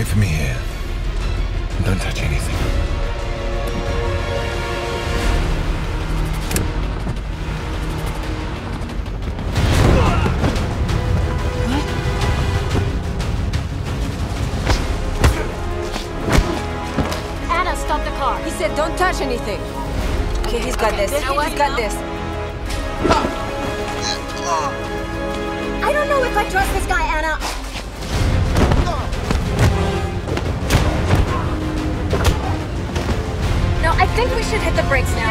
Wait for me here. Don't touch anything. What? Anna, stop the car. He said don't touch anything. Okay, he's got this. He's got this. I don't know if I trust this guy, Anna. No, I think we should hit the brakes now.